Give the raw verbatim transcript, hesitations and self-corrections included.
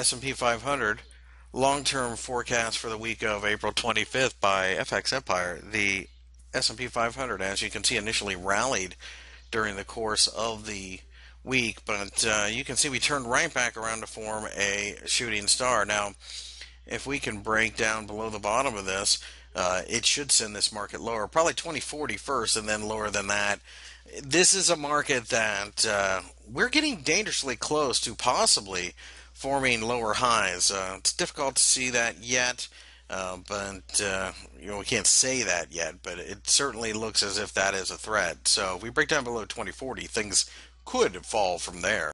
S and P five hundred long-term forecast for the week of April twenty-fifth by F X Empire. The S and P five hundred, as you can see, initially rallied during the course of the week, but uh, you can see we turned right back around to form a shooting star. Now, if we can break down below the bottom of this, uh, it should send this market lower, probably twenty forty first and then lower than that. This is a market that uh, we're getting dangerously close to possibly forming lower highs. Uh, it's difficult to see that yet, uh, but uh, you know, we can't say that yet, but it certainly looks as if that is a threat. So if we break down below twenty forty, things could fall from there.